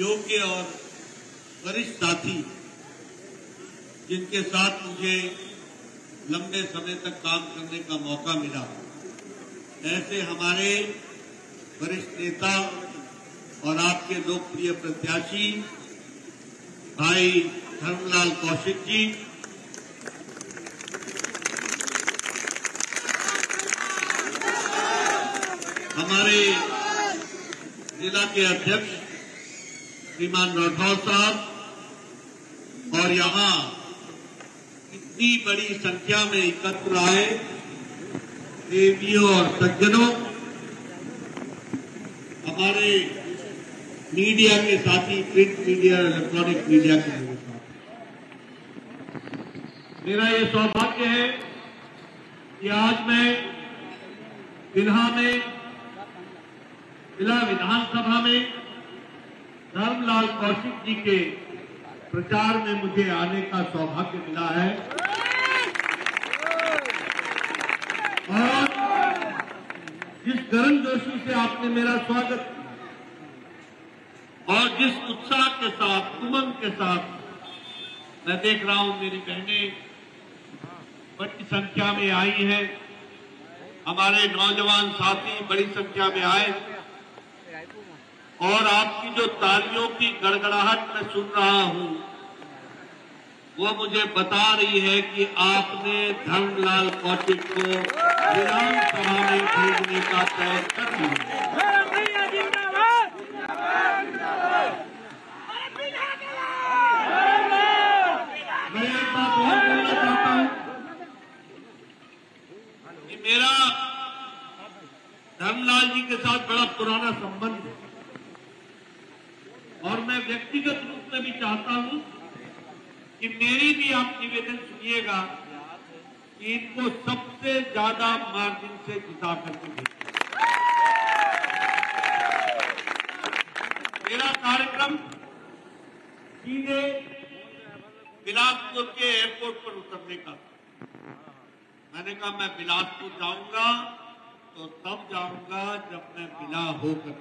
योग्य और वरिष्ठ साथी जिनके साथ मुझे लंबे समय तक काम करने का मौका मिला, ऐसे हमारे वरिष्ठ नेता और आपके लोकप्रिय प्रत्याशी भाई धर्मलाल कौशिक जी, हमारे जिला के अध्यक्ष श्रीमान नौधौर साहब और यहां इतनी बड़ी संख्या में एकत्र आए देवियों और सज्जनों, हमारे मीडिया के साथी, प्रिंट मीडिया और इलेक्ट्रॉनिक मीडिया के साथ, मेरा ये सौभाग्य है कि आज मैं बिल्हा विधानसभा में धर्मलाल कौशिक जी के प्रचार में मुझे आने का सौभाग्य मिला है। और जिस गर्मजोशी से आपने मेरा स्वागत किया और जिस उत्साह के साथ, उमंग के साथ मैं देख रहा हूं मेरी बहनें बड़ी संख्या में आई हैं, हमारे नौजवान साथी बड़ी संख्या में आए, और आपकी जो तालियों की गड़गड़ाहट मैं सुन रहा हूं वो मुझे बता रही है कि आपने धर्मलाल कौशिक को विधानसभा में भेजने का तय कर लिया। मेरा धर्मलाल जी के साथ बड़ा पुराना संबंध है और मैं व्यक्तिगत रूप से भी चाहता हूं कि मेरी भी आप निवेदन सुनिएगा कि इनको सबसे ज्यादा मार्जिन से जिता करके भेजें। मेरा कार्यक्रम सीधे बिलासपुर के एयरपोर्ट पर उतरने का, मैंने कहा मैं बिलासपुर जाऊंगा तो तब जाऊंगा जब मैं बिला होकर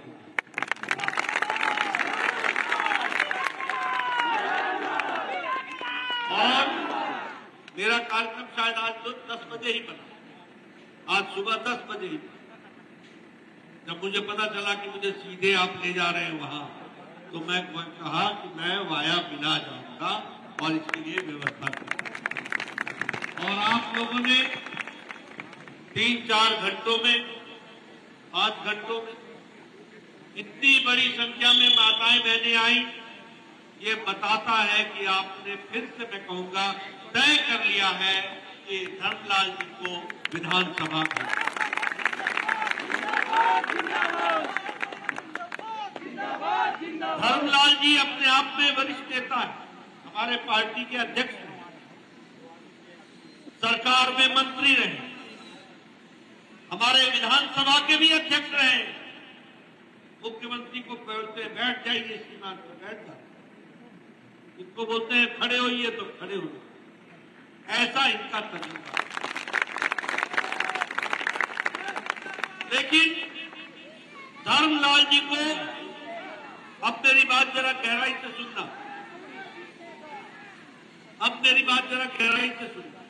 और मेरा कार्यक्रम शायद आज 10 बजे ही बना, आज सुबह 10 बजे ही जब मुझे पता चला कि मुझे सीधे आप ले जा रहे हैं वहां, तो मैं कहा कि मैं वाया बिला जाऊंगा और इसके लिए व्यवस्था करूंगा। और आप लोगों ने 3-4 घंटों में, 5 घंटों में इतनी बड़ी संख्या में माताएं बहनें आई, ये बताता है कि आपने, फिर से मैं कहूंगा, तय कर लिया है कि धर्मलाल जी को विधानसभा में। धर्मलाल जी अपने आप में वरिष्ठ नेता है, हमारे पार्टी के अध्यक्ष, सरकार में मंत्री रहे, हमारे विधानसभा के भी अध्यक्ष रहे। मुख्यमंत्री को बोलते हैं बैठ जाइए, सीमा पर बैठ जाइए, इनको बोलते हैं खड़े होइए तो खड़े हो, ऐसा इनका तरीका। लेकिन धर्मलाल जी को, अब मेरी बात जरा गहराई से सुनना।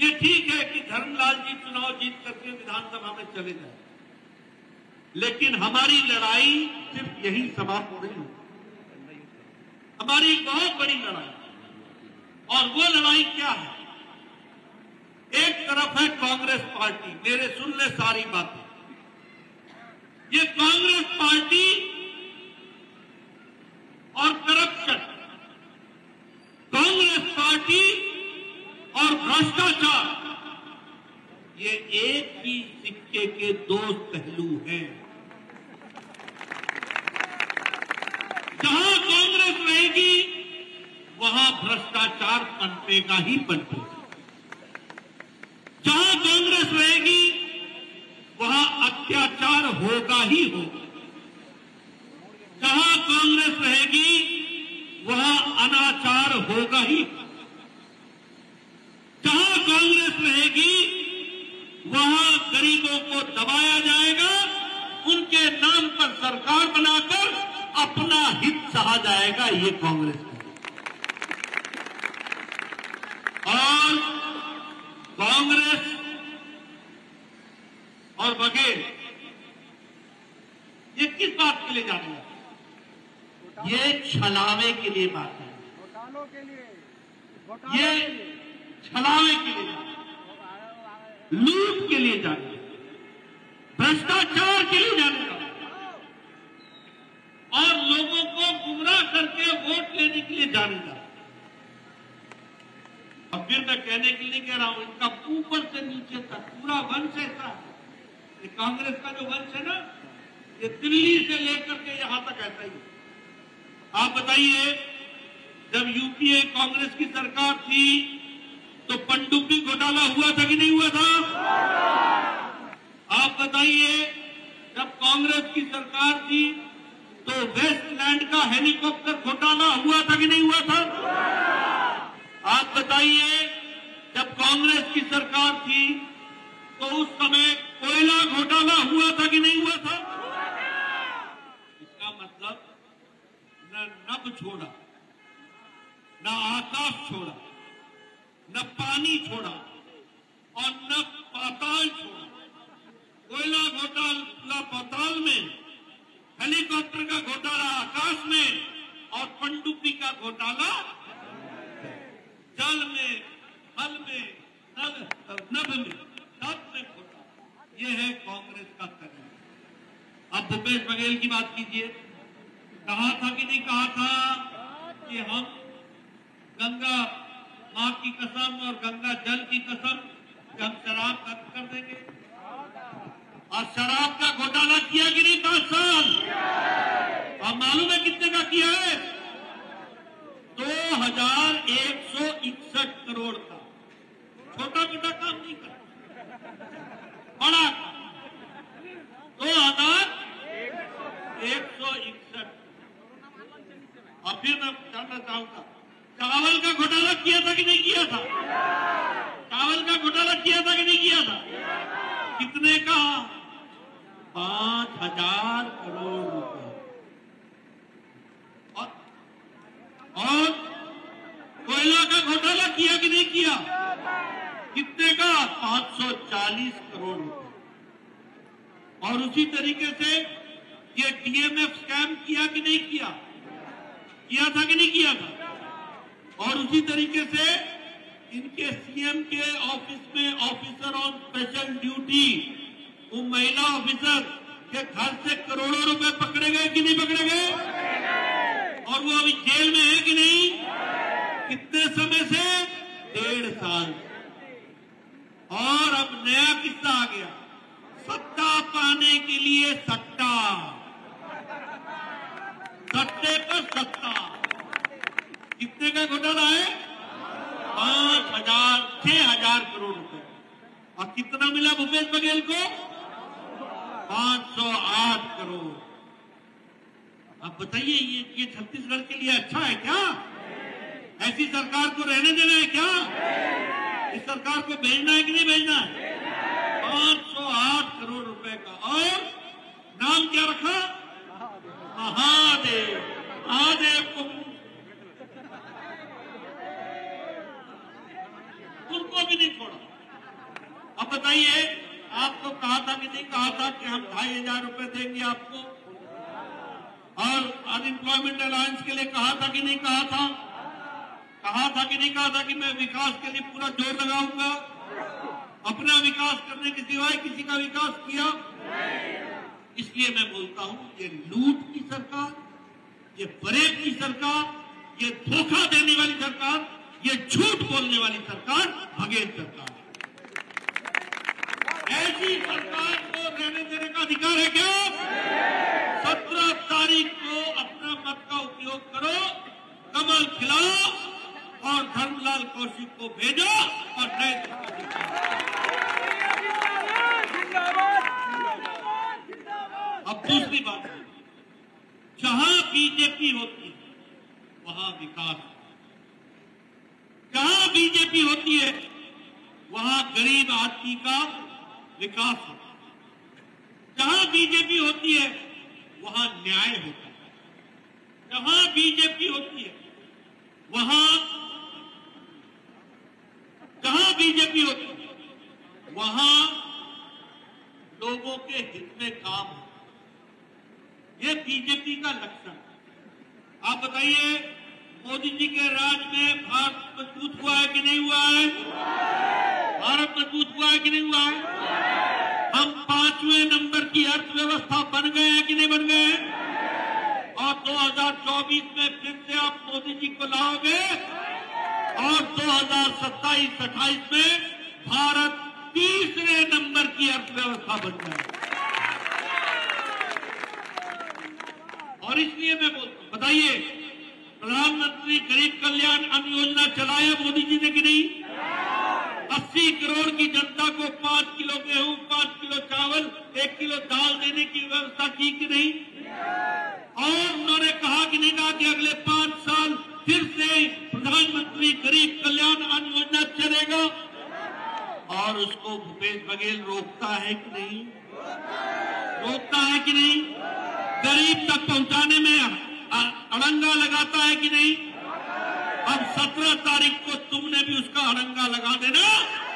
ये ठीक है कि धर्मलाल जी चुनाव जीत करके विधानसभा में चले जाए, लेकिन हमारी लड़ाई सिर्फ यही समाप्त हो नहीं होगी। हमारी एक बहुत बड़ी लड़ाई, और वो लड़ाई क्या है? एक तरफ है कांग्रेस पार्टी, मेरे सुन ले सारी बातें, ये कांग्रेस पार्टी और करप्शन, कांग्रेस पार्टी और भ्रष्टाचार, ये एक ही सिक्के के 2 पहलू हैं। जहां कांग्रेस रहेगी वहां भ्रष्टाचार पनपेगा ही पनपेगा, जहां कांग्रेस रहेगी वहां अत्याचार होगा ही होगा, जहां कांग्रेस रहेगी वहां अनाचार होगा ही, जहां कांग्रेस रहेगी वहां गरीबों को दबाया जाएगा, उनके नाम पर सरकार बनाकर अपना हित सहा जाएगा, ये कांग्रेस को। और कांग्रेस और बघेल ये किस बात के लिए जाते हैं? ये छलावे के लिए बात है, ये छलावे के लिए जाते, लूट के लिए जाते, भ्रष्टाचार के लिए जाते और लोगों को गुमराह करके वोट लेने के लिए जाने जा। अब फिर मैं कहने के लिए कह रहा हूं, इनका ऊपर से नीचे तक पूरा वंश ऐसा है। ये कांग्रेस का जो वंश है ना, ये दिल्ली से लेकर के यहां तक ऐसा ही है। आप बताइए, जब यूपीए कांग्रेस की सरकार थी तो पंडुब्बी घोटाला हुआ था कि नहीं हुआ था? आप बताइए, जब कांग्रेस की सरकार थी तो वेस्टलैंड का हेलीकॉप्टर घोटाला हुआ था कि नहीं हुआ था? आप बताइए, जब कांग्रेस की सरकार थी तो उस समय कोयला घोटाला हुआ था कि नहीं हुआ था? इसका मतलब न नभ छोड़ा, न आकाश छोड़ा, न पानी छोड़ा और न पाताल छोड़ा। कोयला घोटाला पाताल में, हेलीकॉप्टर का घोटाला आकाश में और पंडुब्बी का घोटाला जल में, हल में, नभ में, सब में घोटाला। ये है कांग्रेस का तरीका। अब भूपेश बघेल की बात कीजिए, कहा था कि नहीं कहा था कि हम गंगा मां की कसम और गंगा जल की कसम कि हम शराब खत्म कर देंगे? और शराब का घोटाला किया कि नहीं 5 साल? और मालूम है कितने का किया है? 2161 करोड़ का। छोटा मोटा काम नहीं करता, बड़ा 2161। और फिर मैं जानना चाहूंगा, चावल का घोटाला किया था कि नहीं किया था? चावल का घोटाला किया था कि नहीं किया था? कितने का? 5000 करोड़ रुपए। और कोयला का घोटाला किया कि नहीं किया? कितने का? 540 करोड़ रुपए। और उसी तरीके से ये डीएमएफ स्कैम किया कि नहीं किया? किया था कि नहीं किया था? और उसी तरीके से इनके सीएम के ऑफिस में ऑफिसर ऑन स्पेशल ड्यूटी, वो महिला ऑफिसर के घर से करोड़ों रुपए पकड़े गए कि नहीं पकड़े गए? और वो अभी जेल में है कि नहीं? कितने समय से? 1.5 साल। और अब नया किस्सा आ गया, सत्ता पाने के लिए सट्टा, सट्टे पर सत्ता। कितने का घोटाला है? 6000 करोड़ रुपए। और कितना मिला भूपेश बघेल को? 508 करोड़। अब बताइए, ये छत्तीसगढ़ के लिए अच्छा है क्या? ऐसी सरकार को रहने देना है क्या? इस सरकार को भेजना है कि नहीं भेजना है? 508 करोड़ रुपए का। और नाम क्या रखा? महादेव। महादेव को उनको भी नहीं छोड़ा। अब बताइए, आपको कहा था कि नहीं कहा था कि हम 2500 रुपए देंगे आपको? और अनएम्प्लॉयमेंट अलायंस के लिए कहा था कि नहीं कहा था? कहा था कि नहीं कहा था कि मैं विकास के लिए पूरा जोर लगाऊंगा? अपना विकास करने के सिवाय किसी का विकास किया? इसलिए मैं बोलता हूं, ये लूट की सरकार, ये फरेब की सरकार, ये धोखा देने वाली सरकार, ये झूठ बोलने वाली सरकार बघेल सरकार है। ऐसी सरकार को रहने देने का अधिकार है क्या? 17 तारीख को अपना मत का उपयोग करो, कमल खिलाओ और धर्मलाल कौशिक को भेजो और नए दिखाओ। अब दूसरी बात, जहां बीजेपी होती है वहां विकास, जहां बीजेपी होती है वहां गरीब आदमी का विकास होता है, जहां बीजेपी होती है वहां न्याय होता है, जहां बीजेपी होती है वहां लोगों के हित में काम हो, ये बीजेपी का लक्षण है। आप बताइए मोदी जी के राज में भारत मजबूत हुआ है कि नहीं हुआ है? भारत मजबूत हुआ है कि नहीं हुआ है? हम 5वें नंबर की अर्थव्यवस्था बन गए हैं कि नहीं बन गए? और 2024 में फिर से आप मोदी जी को लाओगे और 2027-28 में भारत 3रे नंबर की अर्थव्यवस्था बन जाए। और इसलिए मैं बताइए प्रधानमंत्री गरीब कल्याण अन्न योजना चलाया मोदी जी ने कि नहीं? 80 करोड़ की जनता को 5 किलो गेहूं, 5 किलो चावल, 1 किलो दाल देने की व्यवस्था की कि नहीं? और उन्होंने कहा कि नहीं कहा कि अगले 5 साल फिर से प्रधानमंत्री गरीब कल्याण अन्न योजना चलेगा, और उसको भूपेश बघेल रोकता है कि नहीं? रोकता है कि नहीं? गरीब तक पहुंचाने में अड़ंगा लगाता है कि नहीं? अब 17 तारीख को तुमने भी उसका अड़ंगा लगा देना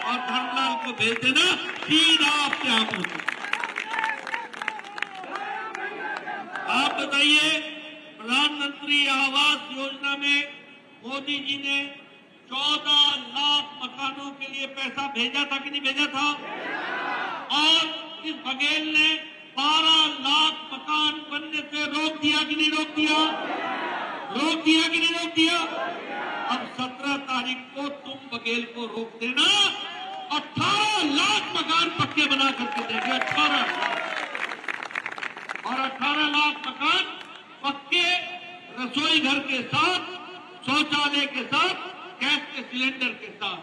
और धर्मलाल को भेज देना, सीधा आपके हाथ में। आप बताइए प्रधानमंत्री आवास योजना में मोदी जी ने 14 लाख मकानों के लिए पैसा भेजा था कि नहीं भेजा था? और इस बघेल ने 12 लाख मकान बनने से रोक दिया कि नहीं रोक दिया? रोक दिया कि नहीं रोक दिया? अब 17 तारीख को तुम बघेल को रोक देना, 18 लाख मकान पक्के बना करके देंगे, 18 लाख और 18 लाख मकान पक्के, रसोई घर के साथ, शौचालय के साथ, गैस के सिलेंडर के साथ,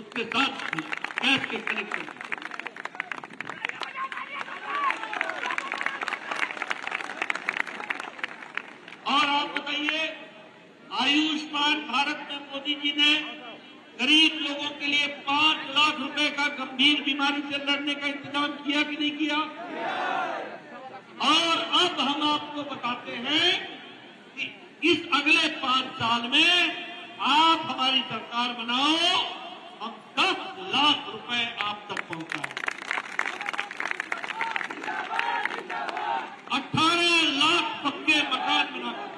उसके साथ गैस के कनेक्शन। और आप बताइए आयुष्मान भारत में मोदी जी ने गरीब लोगों के लिए 5 लाख रुपए का गंभीर बीमारी से लड़ने का इंतजाम किया कि नहीं किया? और अब हम आपको बताते हैं कि इस अगले 5 साल में आप हमारी सरकार बनाओ, हम 10 लाख रुपए आप तक पहुंचाए। 18 लाख पक्के मकान बनाकर।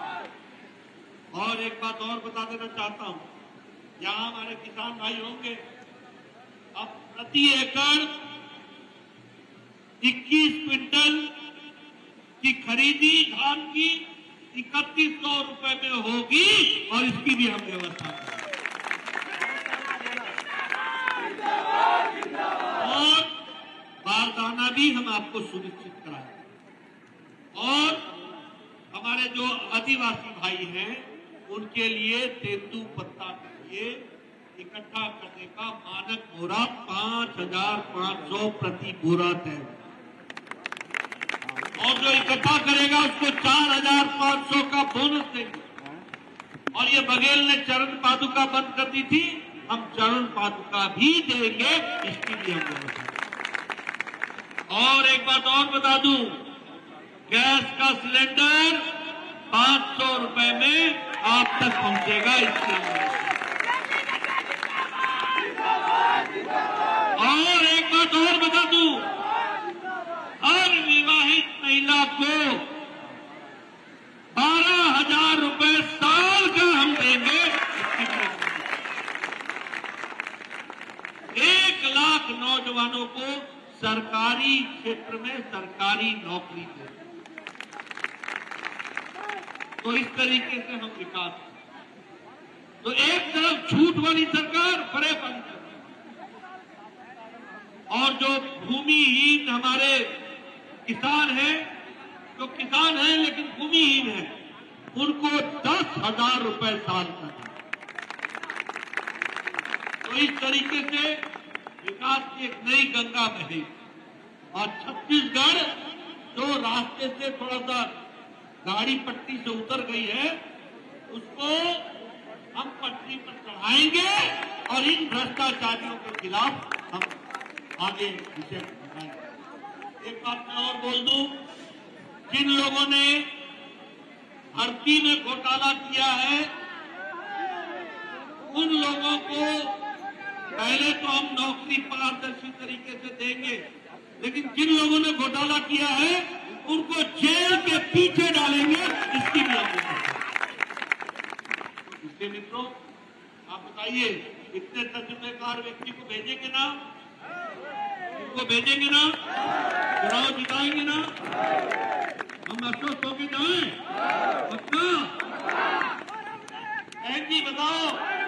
और एक बात और बता देना चाहता हूं, यहां हमारे किसान भाई होंगे, अब प्रति एकड़ 21 क्विंटल की खरीदी धान की 3100 रुपए में होगी, और इसकी भी हम व्यवस्था करेंगे, और बारदाना भी हम आपको सुनिश्चित कराएंगे। और हमारे जो आदिवासी भाई हैं उनके लिए तेंदू पत्ता के लिए इकट्ठा करने का मानक बोरा 5500 प्रति बोरा तय, और जो इकट्ठा करेगा उसको 4500 का बोनस देंगे। और ये बघेल ने चरण पादुका बंद कर दी थी, हम चरण पादुका भी देंगे, इसकी भी हम बोलेंगे। और एक बात और बता दूं, गैस का सिलेंडर 500 रुपए में आप तक पहुंचेगा, इसकी हम बोलेंगे। और एक बात और बता दूं, हर विवाहित महिला को 12,000 रुपए साल का हम देंगे। 1 लाख नौजवानों को सरकारी क्षेत्र में सरकारी नौकरी देंगे। तो इस तरीके से हम विकास करें। तो एक तरफ छूट वाली सरकार बड़े बन, और जो भूमिहीन हमारे किसान हैं, जो किसान हैं लेकिन भूमिहीन हैं, उनको 10,000 रुपए साल का। तो इस तरीके से विकास की एक नई गंगा बहे, और छत्तीसगढ़ जो रास्ते से थोड़ा सा गाड़ी पट्टी से उतर गई है, उसको हम पटरी पर चढ़ाएंगे, और इन भ्रष्टाचारियों के खिलाफ हम आगे विषय बढ़ाएंगे। एक बात मैं और बोल दूं, जिन लोगों ने भर्ती में घोटाला किया है उन लोगों को पहले तो हम नौकरी पारदर्शी तरीके से देंगे, लेकिन जिन लोगों ने घोटाला किया है उनको जेल के पीछे डालेंगे, इसकी भी आवश्यकता। इसलिए मित्रों, आप बताइए इतने तजुर्बेकार व्यक्ति को भेजेंगे ना, उनको भेजेंगे ना, चुनाव जिताएंगे ना, हम आश्वस्त होकर जाए पक्का। बताओ